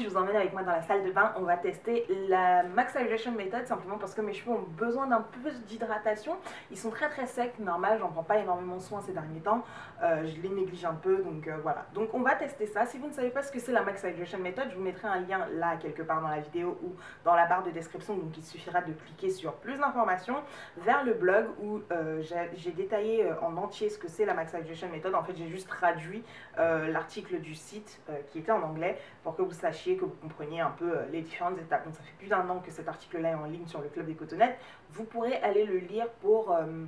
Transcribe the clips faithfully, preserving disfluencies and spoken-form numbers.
aujourd'hui, je vous emmène avec moi dans la salle de bain. On va tester la Max Hydration Method, simplement parce que mes cheveux ont besoin d'un peu d'hydratation. Ils sont très très secs, normal, j'en prends pas énormément soin ces derniers temps. Euh, je les néglige un peu, donc euh, voilà. Donc on va tester ça. Si vous ne savez pas ce que c'est la Max Hydration Method, je vous mettrai un lien là, quelque part dans la vidéo ou dans la barre de description. Donc il suffira de cliquer sur plus d'informations vers le blog où euh, j'ai détaillé euh, en entier ce que c'est la Max Hydration Method. En fait, j'ai juste traduit euh, l'article du site euh, qui était en anglais, pour que vous sachiez, que vous compreniez un peu les différentes étapes. Donc ça fait plus d'un an que cet article-là est en ligne sur le Club des Cotonnettes. Vous pourrez aller le lire pour euh,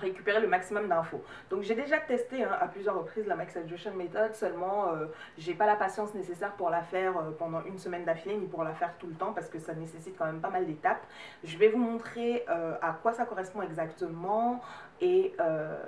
récupérer le maximum d'infos. Donc j'ai déjà testé hein, à plusieurs reprises la Max Hydration Method, seulement euh, j'ai pas la patience nécessaire pour la faire euh, pendant une semaine d'affilée, ni pour la faire tout le temps, parce que ça nécessite quand même pas mal d'étapes. Je vais vous montrer euh, à quoi ça correspond exactement, et euh,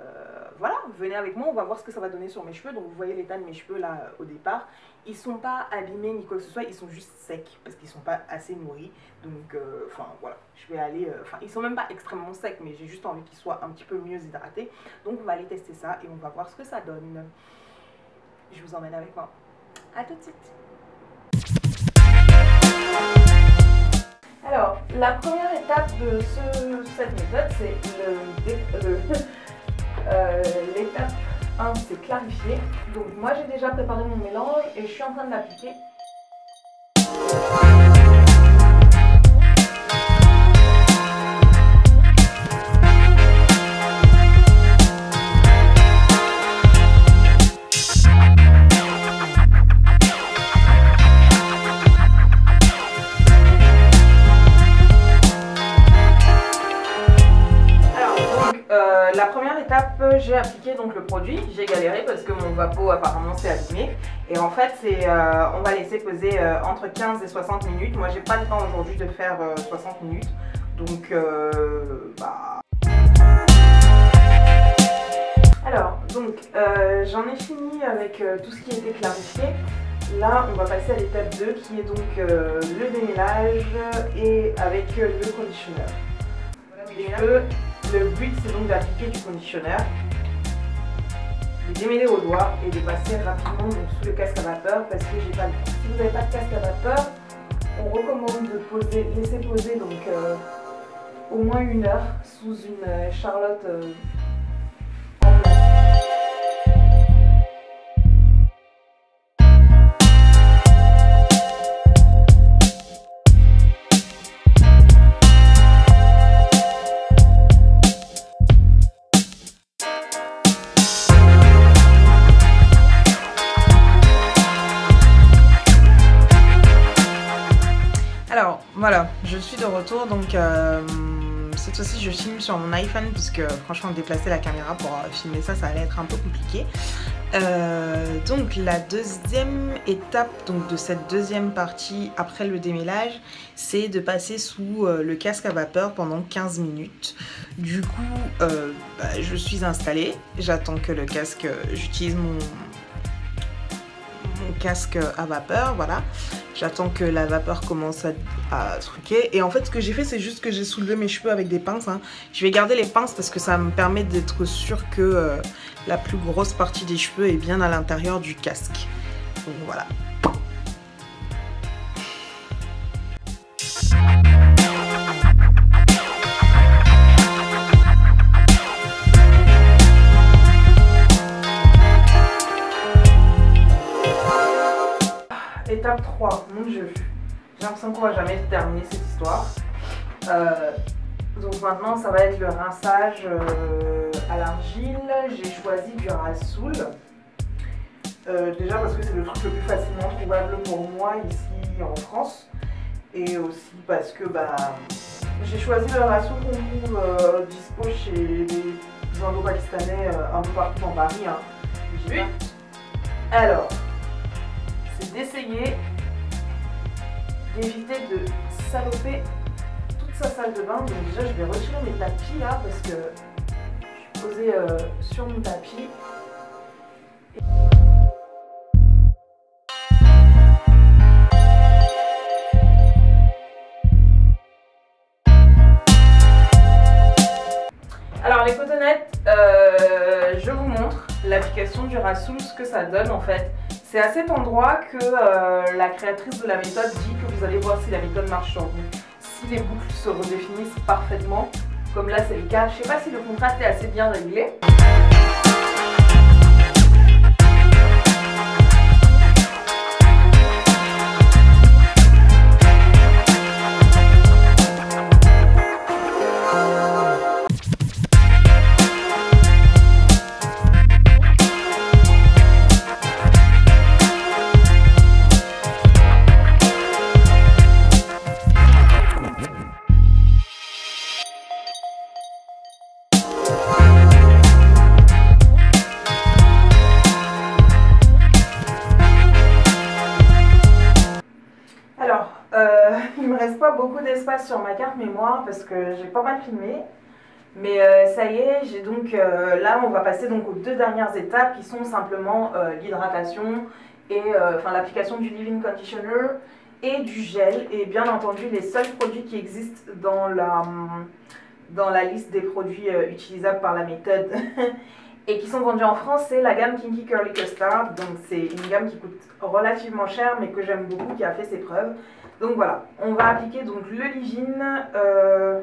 voilà, venez avec moi, on va voir ce que ça va donner sur mes cheveux. Donc vous voyez l'état de mes cheveux là au départ, ils sont pas abîmés ni quoi que ce soit, ils sont juste secs parce qu'ils sont pas assez nourris. Donc enfin euh, voilà, je vais aller, enfin euh, ils sont même pas extrêmement secs, mais j'ai juste envie qu'ils soient un petit peu mieux hydratés. Donc on va aller tester ça et on va voir ce que ça donne. Je vous emmène avec moi, à tout de suite. Alors, la première étape de ce, cette méthode, c'est l'étape un, c'est clarifier. Donc moi j'ai déjà préparé mon mélange et je suis en train de l'appliquer. La première étape, j'ai appliqué donc le produit. J'ai galéré parce que mon vapeau apparemment s'est abîmé. Et en fait, c'est, euh, on va laisser poser euh, entre quinze et soixante minutes. Moi, j'ai pas le temps aujourd'hui de faire euh, soixante minutes. Donc, euh, bah... Alors, donc, euh, j'en ai fini avec euh, tout ce qui était clarifié. Là, on va passer à l'étape deux qui est donc euh, le démêlage et avec euh, le conditioner. Voilà, le but, c'est donc d'appliquer du conditioner, de démêler au doigt et de passer rapidement donc, sous le casque à vapeur parce que j'ai pas le temps. Si vous n'avez pas de casque à vapeur, on recommande de poser, laisser poser donc euh, au moins une heure sous une euh, charlotte euh, en blanc. Voilà, je suis de retour, donc euh, cette fois-ci je filme sur mon iPhone parce que franchement déplacer la caméra pour euh, filmer ça, ça allait être un peu compliqué. Euh, donc la deuxième étape donc, de cette deuxième partie après le démêlage, c'est de passer sous euh, le casque à vapeur pendant quinze minutes. Du coup, euh, bah, je suis installée, j'attends que le casque, euh, j'utilise mon... mon casque à vapeur, voilà. J'attends que la vapeur commence à, à truquer. Et en fait, ce que j'ai fait, c'est juste que j'ai soulevé mes cheveux avec des pinces. Hein. Je vais garder les pinces parce que ça me permet d'être sûre que euh, la plus grosse partie des cheveux est bien à l'intérieur du casque. Donc voilà. Étape trois, mon jeu. J'ai l'impression qu'on va jamais terminer cette histoire. Euh, donc maintenant, ça va être le rinçage euh, à l'argile. J'ai choisi du Rasoul. Euh, déjà parce que c'est le truc le plus facilement trouvable pour moi ici en France. Et aussi parce que bah, j'ai choisi le Rasoul qu'on trouve euh, dispo chez les Indo-Pakistanais euh, un peu partout en Paris. Hein. Oui. Alors... d'essayer d'éviter de saloper toute sa salle de bain. Donc déjà je vais retirer mes tapis là parce que je suis posée euh, sur mon tapis. Et... Alors les cotonnettes, euh, je vous montre l'application du Rasoul, ce que ça donne en fait. C'est à cet endroit que euh, la créatrice de la méthode dit que vous allez voir si la méthode marche sur vous, si les boucles se redéfinissent parfaitement, comme là c'est le cas. Je ne sais pas si le contraste est assez bien réglé. D'espace sur ma carte mémoire parce que j'ai pas mal filmé, mais euh, ça y est, j'ai donc euh, là on va passer donc aux deux dernières étapes qui sont simplement euh, l'hydratation et euh, enfin l'application du leave-in conditioner et du gel, et bien entendu les seuls produits qui existent dans la dans la liste des produits euh, utilisables par la méthode et qui sont vendus en France, c'est la gamme Kinky Curly Custard. Donc c'est une gamme qui coûte relativement cher mais que j'aime beaucoup, qui a fait ses preuves. Donc voilà, on va appliquer donc le leave-in. Euh...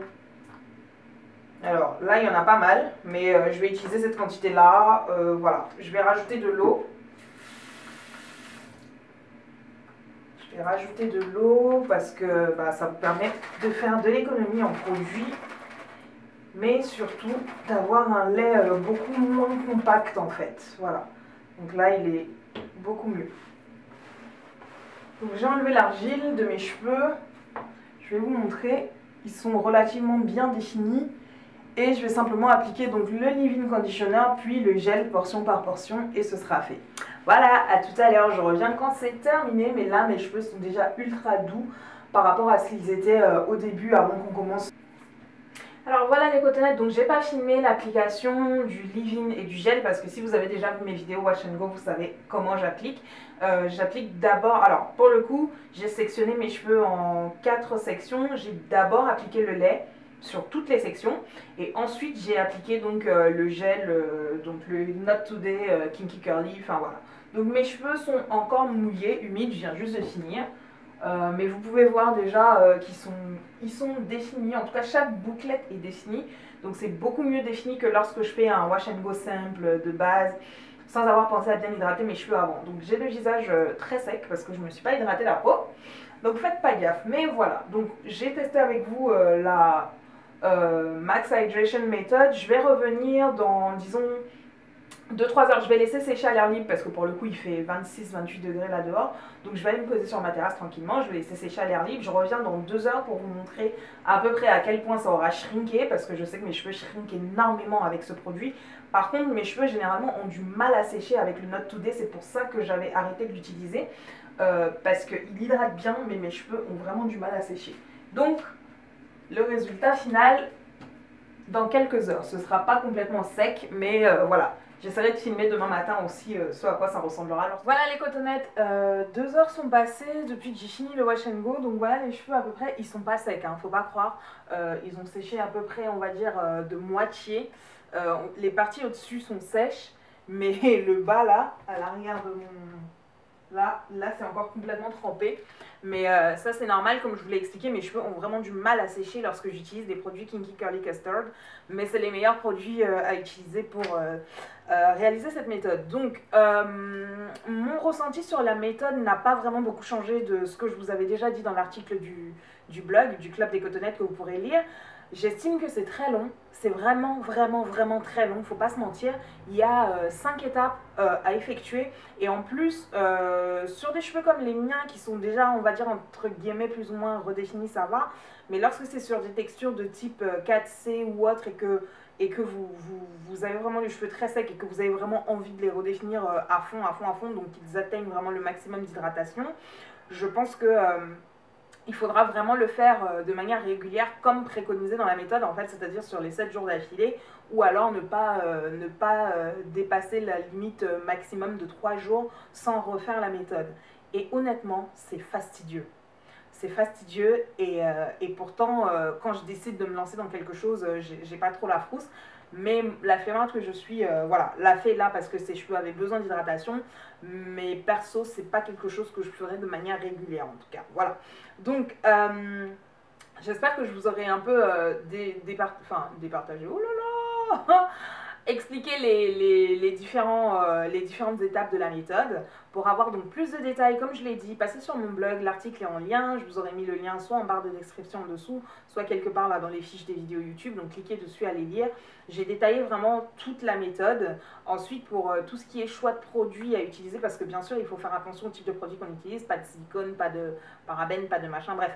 Alors là, il y en a pas mal, mais euh, je vais utiliser cette quantité-là. Euh, voilà, je vais rajouter de l'eau. Je vais rajouter de l'eau parce que bah, ça vous permet de faire de l'économie en produits, mais surtout d'avoir un lait euh, beaucoup moins compact en fait. Voilà, donc là, il est beaucoup mieux. Donc j'ai enlevé l'argile de mes cheveux, je vais vous montrer, ils sont relativement bien définis et je vais simplement appliquer donc le leave-in conditioner puis le gel portion par portion et ce sera fait. Voilà, à tout à l'heure, je reviens quand c'est terminé, mais là mes cheveux sont déjà ultra doux par rapport à ce qu'ils étaient euh, au début avant qu'on commence. Alors voilà les cotonnettes, donc j'ai pas filmé l'application du leave-in et du gel parce que si vous avez déjà vu mes vidéos Wash and Go, vous savez comment j'applique. Euh, j'applique d'abord, alors pour le coup, j'ai sectionné mes cheveux en quatre sections. J'ai d'abord appliqué le lait sur toutes les sections et ensuite j'ai appliqué donc euh, le gel, euh, donc le Not Today euh, Kinky Curly, enfin voilà. Donc mes cheveux sont encore mouillés, humides, je viens juste de finir. Euh, mais vous pouvez voir déjà euh, qu'ils sont, ils sont définis, en tout cas chaque bouclette est définie, donc c'est beaucoup mieux défini que lorsque je fais un wash and go simple de base sans avoir pensé à bien hydrater mes cheveux avant. Donc j'ai le visage euh, très sec parce que je ne me suis pas hydratée la peau, donc faites pas gaffe, mais voilà. Donc j'ai testé avec vous euh, la euh, Max Hydration Method. Je vais revenir dans disons deux trois heures, je vais laisser sécher à l'air libre parce que pour le coup il fait vingt-six vingt-huit degrés là dehors. Donc je vais aller me poser sur ma terrasse tranquillement, je vais laisser sécher à l'air libre. Je reviens dans deux heures pour vous montrer à peu près à quel point ça aura shrinké parce que je sais que mes cheveux shrinkent énormément avec ce produit. Par contre mes cheveux généralement ont du mal à sécher avec le Not Today, c'est pour ça que j'avais arrêté de l'utiliser euh, parce qu'il hydrate bien mais mes cheveux ont vraiment du mal à sécher. Donc le résultat final dans quelques heures, ce sera pas complètement sec mais euh, voilà. J'essaierai de filmer demain matin aussi euh, ce à quoi ça ressemblera. Alors, voilà les cotonnettes, euh, deux heures sont passées depuis que j'ai fini le wash and go. Donc voilà, les cheveux à peu près, ils sont pas secs, hein, faut pas croire. Euh, ils ont séché à peu près, on va dire, euh, de moitié. Euh, les parties au-dessus sont sèches, mais le bas là, à l'arrière de mon... Là, là c'est encore complètement trempé. Mais euh, ça c'est normal, comme je vous l'ai expliqué, mes cheveux ont vraiment du mal à sécher lorsque j'utilise des produits Kinky Curly Custard. Mais c'est les meilleurs produits euh, à utiliser pour euh, euh, réaliser cette méthode. Donc euh, mon ressenti sur la méthode n'a pas vraiment beaucoup changé de ce que je vous avais déjà dit dans l'article du, du blog, du Club des Cotonnettes que vous pourrez lire. J'estime que c'est très long, c'est vraiment vraiment vraiment très long, faut pas se mentir. Il y a euh, cinq étapes euh, à effectuer et en plus euh, sur des cheveux comme les miens qui sont déjà, on va dire entre guillemets, plus ou moins redéfinis, ça va. Mais lorsque c'est sur des textures de type euh, quatre C ou autre et que, et que vous, vous, vous avez vraiment les cheveux très secs et que vous avez vraiment envie de les redéfinir euh, à fond, à fond, à fond, donc qu'ils atteignent vraiment le maximum d'hydratation, je pense que... Euh, il faudra vraiment le faire de manière régulière comme préconisé dans la méthode en fait, c'est-à-dire sur les sept jours d'affilée, ou alors ne pas, euh, ne pas euh, dépasser la limite maximum de trois jours sans refaire la méthode. Et honnêtement, c'est fastidieux. c'est fastidieux et, euh, et pourtant euh, quand je décide de me lancer dans quelque chose, euh, j'ai pas trop la frousse. Mais la fêlante que je suis, euh, voilà, la fait là parce que ses cheveux avaient besoin d'hydratation, mais perso, c'est pas quelque chose que je ferai de manière régulière en tout cas, voilà. Donc, euh, j'espère que je vous aurai un peu euh, dé, départ, enfin, départagé, oh là là, expliquer les, les, les, différents, euh, les différentes étapes de la méthode. Pour avoir donc plus de détails, comme je l'ai dit, passez sur mon blog, l'article est en lien, je vous aurai mis le lien soit en barre de description en dessous, soit quelque part là dans les fiches des vidéos YouTube, donc cliquez dessus, allez lire. J'ai détaillé vraiment toute la méthode. Ensuite, pour euh, tout ce qui est choix de produits à utiliser, parce que bien sûr, il faut faire attention au type de produit qu'on utilise, pas de silicone, pas de parabène, pas de machin, bref.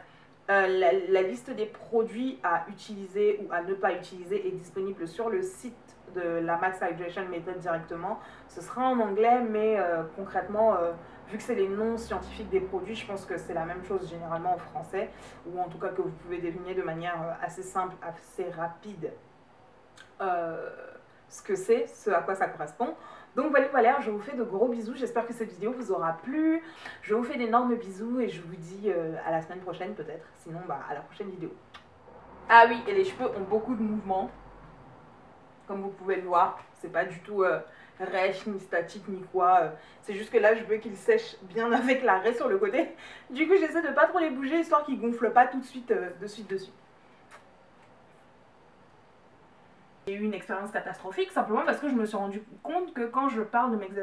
Euh, la, la liste des produits à utiliser ou à ne pas utiliser est disponible sur le site de la Max Hydration Method directement. Ce sera en anglais, mais euh, concrètement, euh, vu que c'est les noms scientifiques des produits, je pense que c'est la même chose généralement en français, ou en tout cas que vous pouvez deviner de manière assez simple, assez rapide euh, ce que c'est, ce à quoi ça correspond. Donc voilà, voilà, je vous fais de gros bisous, j'espère que cette vidéo vous aura plu, je vous fais d'énormes bisous et je vous dis euh, à la semaine prochaine peut-être, sinon bah, à la prochaine vidéo. Ah oui, et les cheveux ont beaucoup de mouvements, comme vous pouvez le voir, c'est pas du tout euh, rêche, ni statique, ni quoi, euh, c'est juste que là je veux qu'ils sèchent bien avec la raie sur le côté, du coup j'essaie de pas trop les bouger, histoire qu'ils gonflent pas tout de suite, euh, de suite, de suite. J'ai eu une expérience catastrophique simplement parce que je me suis rendu compte que quand je parle de mes